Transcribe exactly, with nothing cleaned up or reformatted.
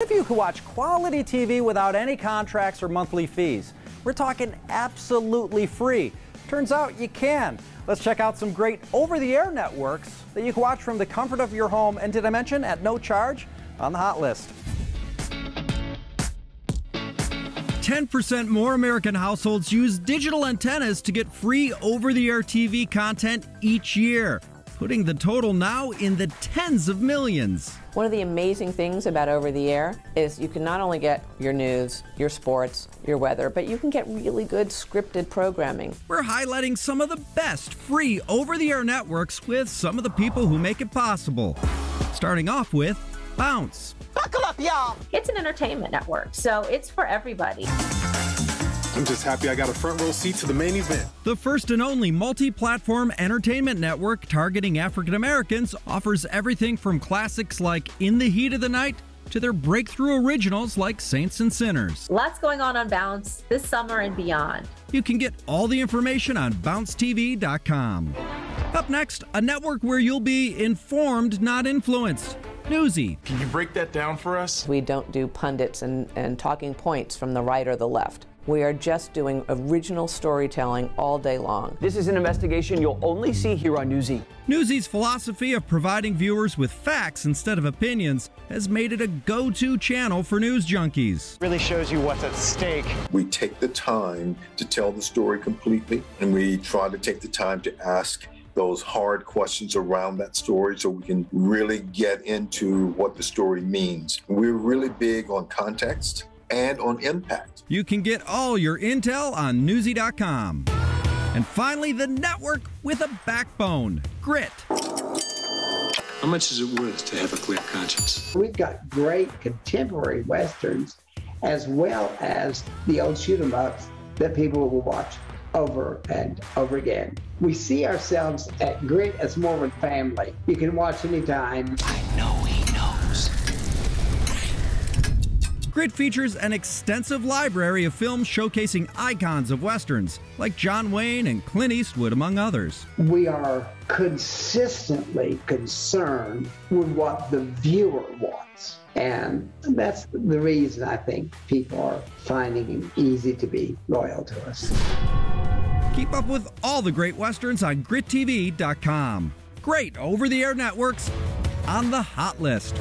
If you can watch quality T V without any contracts or monthly fees, we're talking absolutely free. Turns out you can. Let's check out some great over-the-air networks that you can watch from the comfort of your home, and did I mention at no charge? On the hot list. ten percent more American households use digital antennas to get free over-the-air T V content each year, putting the total now in the tens of millions. One of the amazing things about over-the-air is you can not only get your news, your sports, your weather, but you can get really good scripted programming. We're highlighting some of the best free over-the-air networks with some of the people who make it possible. Starting off with Bounce. Buckle up, y'all. It's an entertainment network, so it's for everybody. I'm just happy I got a front row seat to the main event. The first and only multi-platform entertainment network targeting African Americans offers everything from classics like In the Heat of the Night to their breakthrough originals like Saints and Sinners. Lots going on on Bounce this summer and beyond. You can get all the information on Bounce T V dot com. Up next, a network where you'll be informed, not influenced. Newsy. Can you break that down for us? We don't do pundits and, and talking points from the right or the left. We are just doing original storytelling all day long. This is an investigation you'll only see here on Newsy. Newsy's philosophy of providing viewers with facts instead of opinions has made it a go-to channel for news junkies. It really shows you what's at stake. We take the time to tell the story completely, and we try to take the time to ask those hard questions around that story so we can really get into what the story means. We're really big on context and on impact. You can get all your intel on newsy dot com. And finally, the network with a backbone, Grit. How much is it worth to have a clear conscience? We've got great contemporary Westerns as well as the old shoot-em-ups that people will watch over and over again. We see ourselves at Grit as more of a family. You can watch anytime. I know he knows. Grit features an extensive library of films showcasing icons of Westerns, like John Wayne and Clint Eastwood, among others. We are consistently concerned with what the viewer wants. And that's the reason I think people are finding it easy to be loyal to us. Keep up with all the great Westerns on gritt T V dot com. Great over-the-air networks on the hot list.